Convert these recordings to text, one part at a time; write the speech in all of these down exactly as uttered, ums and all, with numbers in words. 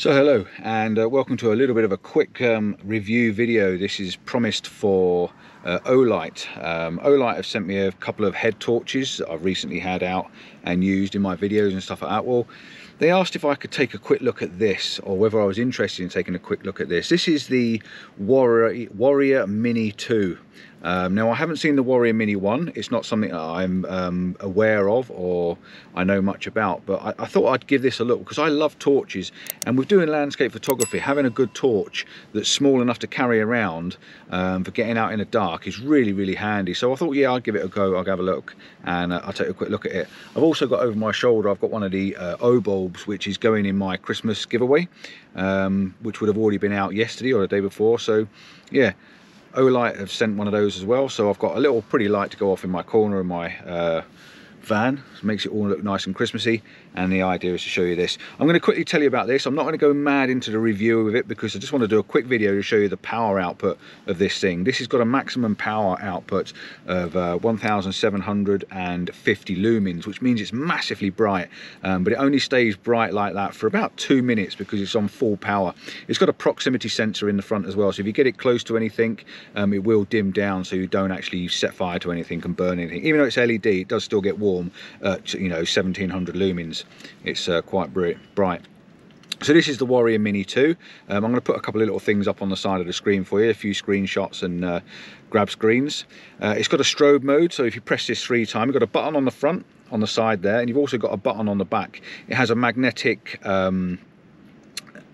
So hello and uh, welcome to a little bit of a quick um, review video. This is promised for uh, Olight. Um, Olight have sent me a couple of head torches that I've recently had out and used in my videos and stuff like that. Well, they asked if I could take a quick look at this, or whether I was interested in taking a quick look at this. This is the Warrior, Warrior Mini two. Um, now I haven't seen the Warrior Mini one. It's not something that I'm um, aware of or I know much about, but I, I thought I'd give this a look because I love torches, and with doing landscape photography, having a good torch that's small enough to carry around um, for getting out in the dark is really really handy. So I thought, yeah, I'll give it a go. I'll have a look and uh, I'll take a quick look at it. I've also got over my shoulder, I've got one of the uh, O bulbs which is going in my Christmas giveaway, um, which would have already been out yesterday or the day before. So yeah, Olight have sent one of those as well, so I've got a little pretty light to go off in my corner of my uh, van. It makes it all look nice and Christmassy, and the idea is to show you this. I'm going to quickly tell you about this. I'm not going to go mad into the review of it because I just want to do a quick video to show you the power output of this thing. This has got a maximum power output of uh, one thousand seven hundred fifty lumens, which means it's massively bright, um, but it only stays bright like that for about two minutes because it's on full power. It's got a proximity sensor in the front as well, so if you get it close to anything, um, it will dim down so you don't actually set fire to anything and burn anything. Even though it's L E D, it does still get warm at, you know, seventeen hundred lumens. It's uh, quite bright. So this is the Warrior Mini two. Um, I'm going to put a couple of little things up on the side of the screen for you, a few screenshots and uh, grab screens. Uh, it's got a strobe mode, so if you press this three times, you've got a button on the front, on the side there, and you've also got a button on the back. It has a magnetic um,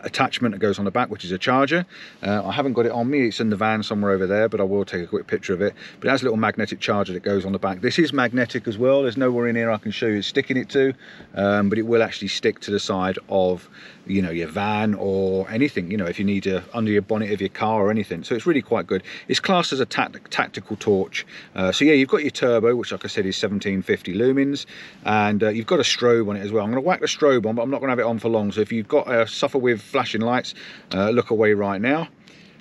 attachment that goes on the back, which is a charger. uh, I haven't got it on me, it's in the van somewhere over there, but I will take a quick picture of it. But it has a little magnetic charger that goes on the back. This is magnetic as well. There's nowhere in here I can show you sticking it to, um, but it will actually stick to the side of, you know, your van or anything, you know, if you need to, under your bonnet of your car or anything. So it's really quite good. It's classed as a tact tactical torch. Uh, so yeah, you've got your turbo, which like I said is seventeen fifty lumens, and uh, you've got a strobe on it as well. I'm going to whack the strobe on, but I'm not going to have it on for long, so if you've got a uh, suffer with flashing lights, uh, look away right now.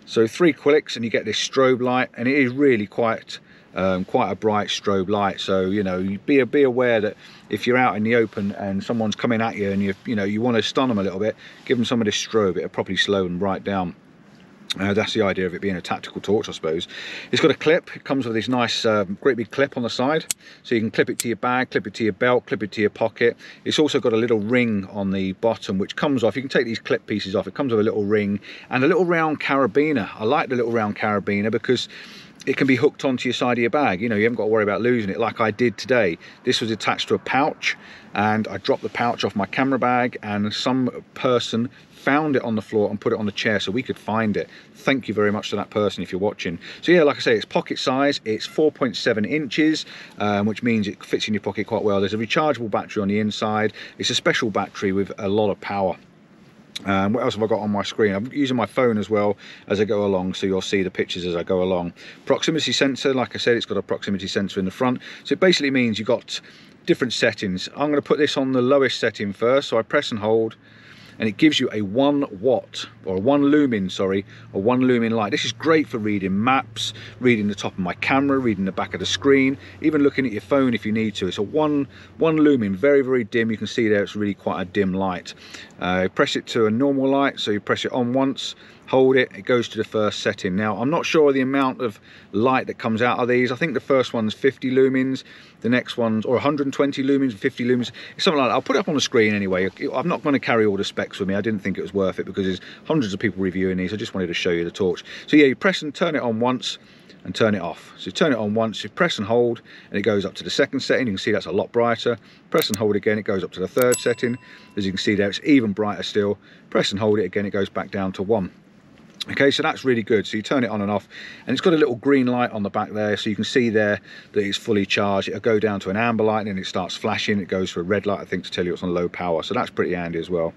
So three clicks and you get this strobe light, and it is really quite um, quite a bright strobe light. So, you know, be be aware that if you're out in the open and someone's coming at you and you you know you want to stun them a little bit, give them some of this strobe. It'll probably slow them right down. Uh, that's the idea of it being a tactical torch, I suppose. It's got a clip. It comes with this nice um, great big clip on the side, so you can clip it to your bag, clip it to your belt, clip it to your pocket. It's also got a little ring on the bottom which comes off. You can take these clip pieces off. It comes with a little ring and a little round carabiner. I like the little round carabiner because it can be hooked onto your side of your bag. You know, you haven't got to worry about losing it like I did today. This was attached to a pouch and I dropped the pouch off my camera bag, and some person found it on the floor and put it on the chair so we could find it. Thank you very much to that person if you're watching. So yeah, like I say, it's pocket size. It's four point seven inches, um, which means it fits in your pocket quite well. There's a rechargeable battery on the inside. It's a special battery with a lot of power. Um, what else have I got on my screen? I'm using my phone as well as I go along, so you'll see the pictures as I go along. Proximity sensor, like I said, it's got a proximity sensor in the front, so it basically means you've got different settings. I'm going to put this on the lowest setting first, so I press and hold, and it gives you a one watt or one lumen, sorry, a one lumen light. This is great for reading maps, reading the top of my camera, reading the back of the screen, even looking at your phone if you need to. It's a one one lumen, very very dim. You can see there it's really quite a dim light. Uh, press it to a normal light, so you press it on once, hold it, it goes to the first setting. Now I'm not sure the amount of light that comes out of these. I think the first one's fifty lumens, the next one's or one hundred twenty lumens, fifty lumens, something like that. I'll put it up on the screen anyway. I'm not going to carry all the specs with me. I didn't think it was worth it because there's hundreds of people reviewing these. I just wanted to show you the torch. So yeah, you press and turn it on once and turn it off. So you turn it on once, you press and hold, and it goes up to the second setting. You can see that's a lot brighter. Press and hold again, it goes up to the third setting. As you can see there, it's even brighter still. Press and hold it again, it goes back down to one. Okay, so that's really good. So you turn it on and off, and it's got a little green light on the back there, so you can see there that it's fully charged. It'll go down to an amber light and then it starts flashing. It goes for a red light, I think, to tell you it's on low power, so that's pretty handy as well.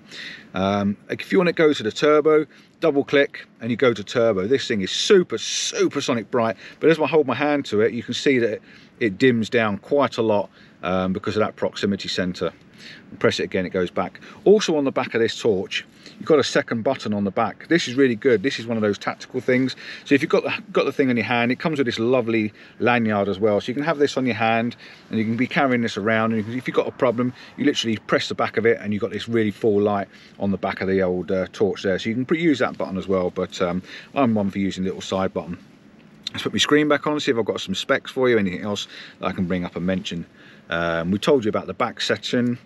Um, if you want to go to the turbo, double click and you go to turbo. This thing is super supersonic bright, but as I hold my hand to it, you can see that it dims down quite a lot um, because of that proximity sensor. Press it again, it goes back. Also on the back of this torch, you've got a second button on the back. This is really good. This is one of those tactical things. So if you've got the, got the thing in your hand, it comes with this lovely lanyard as well. So you can have this on your hand and you can be carrying this around. And you can, if you've got a problem, you literally press the back of it and you've got this really full light on the back of the old uh, torch there. So you can use that button as well, but um, I'm one for using the little side button. Let's put my screen back on, see if I've got some specs for you, anything else that I can bring up and mention. Um, we told you about the back section.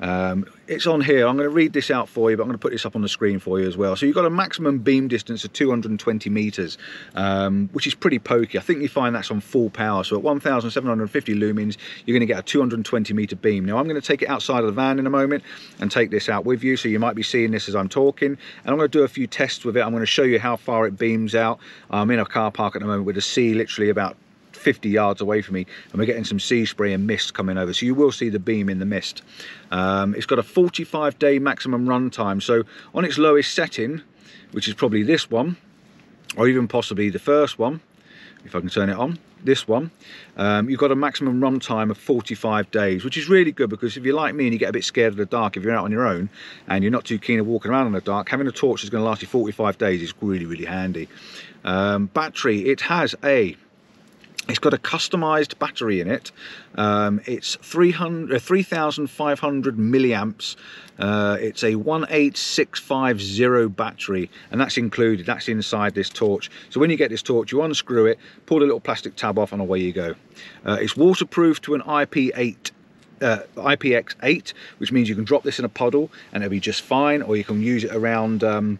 Um, it's on here. I'm going to read this out for you, but I'm going to put this up on the screen for you as well. So you've got a maximum beam distance of two hundred twenty meters, um, which is pretty pokey. I think you find that's on full power. So at one thousand seven hundred fifty lumens, you're going to get a two hundred twenty meter beam. Now I'm going to take it outside of the van in a moment and take this out with you. So you might be seeing this as I'm talking, and I'm going to do a few tests with it. I'm going to show you how far it beams out. I'm in a car park at the moment with a sea literally about fifty yards away from me, and we're getting some sea spray and mist coming over, so you will see the beam in the mist. Um, it's got a forty-five day maximum run time, so on its lowest setting, which is probably this one, or even possibly the first one, if I can turn it on, this one, um, you've got a maximum run time of forty-five days, which is really good, because if you're like me and you get a bit scared of the dark, if you're out on your own and you're not too keen on walking around in the dark, having a torch that's going to last you forty-five days is really, really handy. Um, battery, it has a It's got a customized battery in it. Um, it's three thousand five hundred milliamps. Uh, it's a one eight six five zero battery, and that's included. That's inside this torch. So when you get this torch, you unscrew it, pull the little plastic tab off, and away you go. Uh, it's waterproof to an I P eight. Uh, I P X eight, which means you can drop this in a puddle and it'll be just fine, or you can use it around um,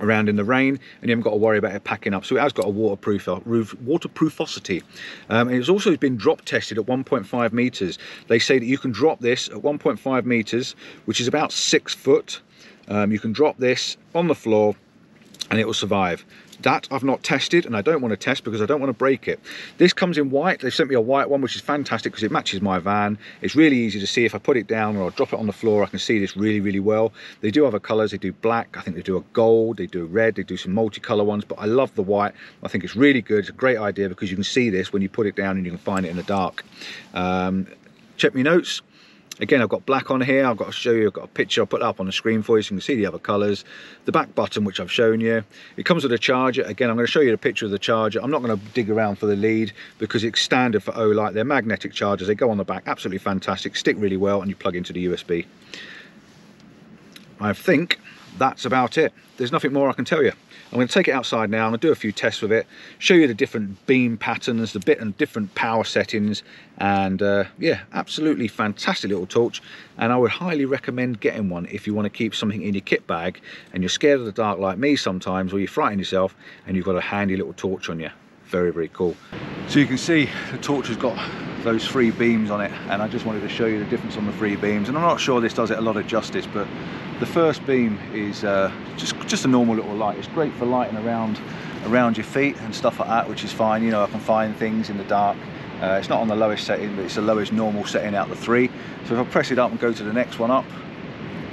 around in the rain, and you haven't got to worry about it packing up. So it has got a waterproof waterproofosity, um, and it's also been drop tested at one point five meters. They say that you can drop this at one point five meters, which is about six foot. Um, you can drop this on the floor and it will survive. That I've not tested, and I don't want to test because I don't want to break it. This comes in white. They've sent me a white one, which is fantastic because it matches my van. It's really easy to see. If I put it down or I drop it on the floor, I can see this really, really well. They do other colors. They do black. I think they do a gold. They do red. They do some multicolor ones, but I love the white. I think it's really good. It's a great idea because you can see this when you put it down and you can find it in the dark. Um, check me notes. Again, I've got black on here. I've got to show you, I've got a picture I'll put up on the screen for you so you can see the other colours. The back button, which I've shown you. It comes with a charger. Again, I'm going to show you the picture of the charger. I'm not going to dig around for the lead because it's standard for Olight. They're magnetic chargers. They go on the back. Absolutely fantastic. Stick really well, and you plug into the U S B. I think that's about it. There's nothing more I can tell you. I'm going to take it outside now. I'm going to do a few tests with it, show you the different beam patterns, the bit and different power settings, and uh, yeah, absolutely fantastic little torch. And I would highly recommend getting one if you want to keep something in your kit bag and you're scared of the dark like me sometimes, or you frighten yourself and you've got a handy little torch on you. Very, very cool. So you can see the torch has got those three beams on it, and I just wanted to show you the difference on the three beams. And I'm not sure this does it a lot of justice, but the first beam is uh, just just a normal little light. It's great for lighting around around your feet and stuff like that, which is fine. You know, I can find things in the dark. Uh, it's not on the lowest setting, but it's the lowest normal setting out of the three. So if I press it up and go to the next one up,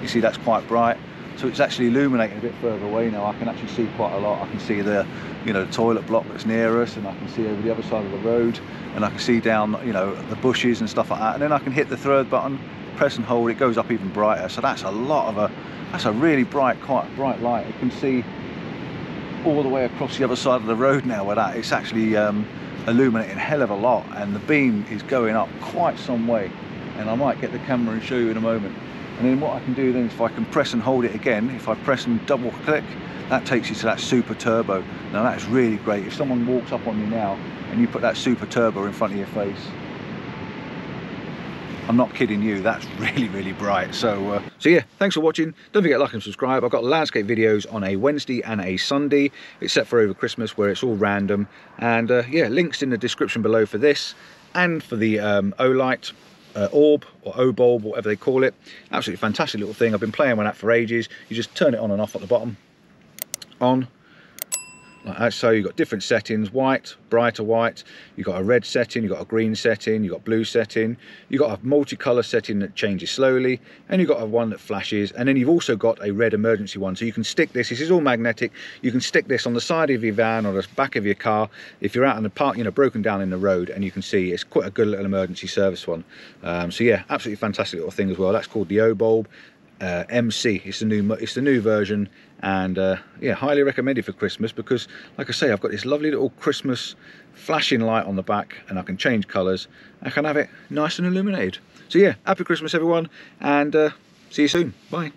you see that's quite bright. So it's actually illuminating a bit further away now. I can actually see quite a lot. I can see the, you know, the toilet block that's near us, and I can see over the other side of the road, and I can see down, you know, the bushes and stuff like that. And then I can hit the third button, press and hold. It goes up even brighter. So that's a lot of a, that's a really bright, quite bright light. You can see all the way across the other side of the road now with that. It's actually um, illuminating a hell of a lot, and the beam is going up quite some way. And I might get the camera and show you in a moment. And then what I can do then is if I can press and hold it again, if I press and double click, that takes you to that super turbo. Now that's really great. If someone walks up on you now and you put that super turbo in front of your face, I'm not kidding you, that's really, really bright. So uh, so yeah, thanks for watching. Don't forget to like and subscribe. I've got landscape videos on a Wednesday and a Sunday, except for over Christmas where it's all random. And uh, yeah, links in the description below for this and for the um, Olight. Uh, orb or O-bulb, whatever they call it. Absolutely fantastic little thing. I've been playing with that for ages. You just turn it on and off at the bottom. On. like that. So you've got different settings: white, brighter white, you've got a red setting, you've got a green setting, you've got blue setting, you've got a multicolour setting that changes slowly, and you've got a one that flashes, and then you've also got a red emergency one. So you can stick this, this is all magnetic, you can stick this on the side of your van or the back of your car if you're out in the park, you know, broken down in the road, and you can see it's quite a good little emergency service one. Um, so yeah, absolutely fantastic little thing as well. That's called the O-bulb Uh, M C. It's the new it's the new version, and uh, yeah, highly recommended for Christmas, because like I say, I've got this lovely little Christmas flashing light on the back, and I can change colours. I can have it nice and illuminated. So yeah, happy Christmas everyone, and uh, see you soon. Bye.